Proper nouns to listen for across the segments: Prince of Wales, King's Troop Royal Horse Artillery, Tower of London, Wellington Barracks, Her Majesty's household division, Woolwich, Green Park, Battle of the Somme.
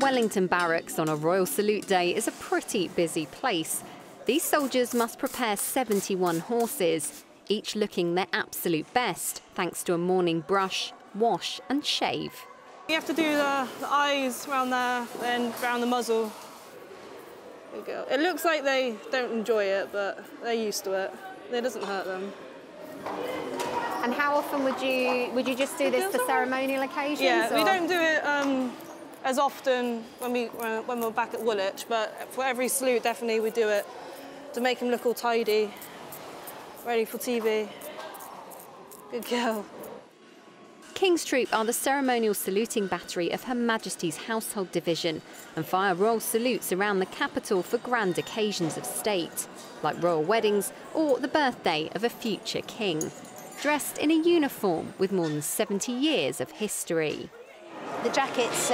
Wellington Barracks on a Royal Salute Day is a pretty busy place. These soldiers must prepare 71 horses, each looking their absolute best, thanks to a morning brush, wash and shave. You have to do the eyes round there and round the muzzle. There you go. It looks like they don't enjoy it, but they're used to it. It doesn't hurt them. And how often would you just do this for ceremonial occasions? Yeah, or? We don't do it as often when we're back at Woolwich, but for every salute, definitely we do it to make them look all tidy, ready for TV. Good girl. King's Troop are the ceremonial saluting battery of Her Majesty's Household Division and fire royal salutes around the capital for grand occasions of state, like royal weddings or the birthday of a future king, dressed in a uniform with more than 70 years of history. The jacket's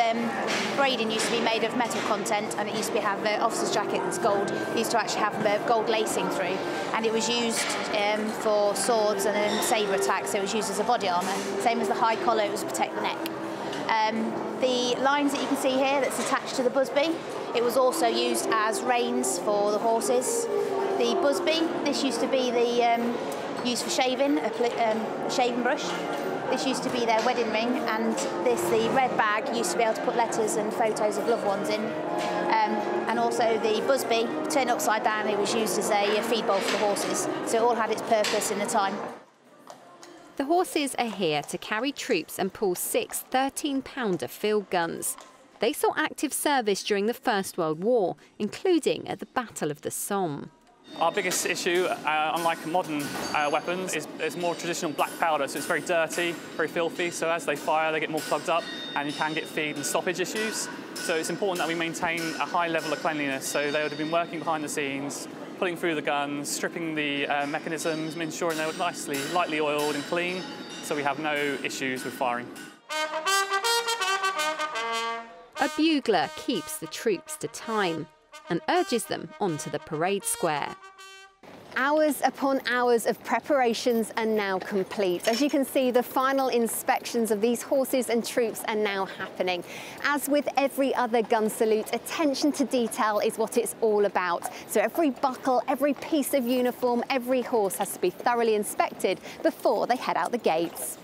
braiding used to be made of metal content, and it used to have an officer's jacket that's gold. It used to actually have gold lacing through, and it was used for swords and sabre attacks, so it was used as a body armour. Same as the high collar, it was to protect the neck. The lines that you can see here that's attached to the busby, it was also used as reins for the horses. The busby, this used to be the used for shaving, a shaving brush. This used to be their wedding ring, and this, the red bag, used to be able to put letters and photos of loved ones in. And also the busby, turned upside down, it was used as a feed bowl for the horses. So it all had its purpose in the time. The horses are here to carry troops and pull six 13-pounder field guns. They saw active service during the First World War, including at the Battle of the Somme. Our biggest issue, unlike modern weapons, is more traditional black powder, so it's very dirty, very filthy, so as they fire they get more plugged up and you can get feed and stoppage issues. So it's important that we maintain a high level of cleanliness, so they would have been working behind the scenes, pulling through the guns, stripping the mechanisms, ensuring they were nicely, lightly oiled and clean, so we have no issues with firing. A bugler keeps the troops to time and urges them onto the parade square. Hours upon hours of preparations are now complete. As you can see, the final inspections of these horses and troops are now happening. As with every other gun salute, attention to detail is what it's all about. So every buckle, every piece of uniform, every horse has to be thoroughly inspected before they head out the gates.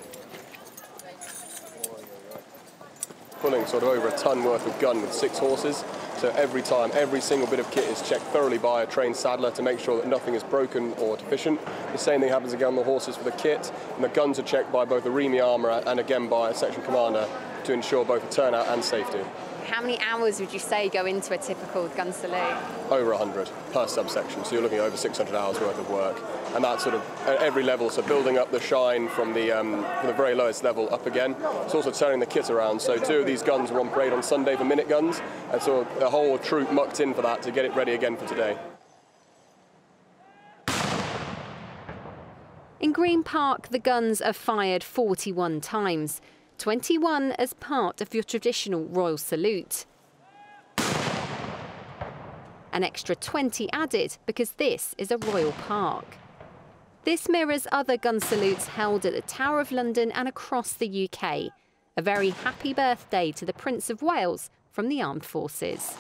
Pulling sort of over a ton worth of gun with six horses. So every time, every single bit of kit is checked thoroughly by a trained saddler to make sure that nothing is broken or deficient. The same thing happens again on the horses for the kit, and the guns are checked by both a Remy armourer and again by a section commander to ensure both the turnout and safety. How many hours would you say go into a typical gun salute? Over 100 per subsection, so you're looking at over 600 hours worth of work. And that's sort of at every level, so building up the shine from the very lowest level up again. It's also turning the kit around, so two of these guns were on parade on Sunday for minute guns, and so the whole troop mucked in for that to get it ready again for today. In Green Park, the guns are fired 41 times. 21 as part of your traditional royal salute. An extra 20 added because this is a royal park. This mirrors other gun salutes held at the Tower of London and across the UK. A very happy birthday to the Prince of Wales from the Armed Forces.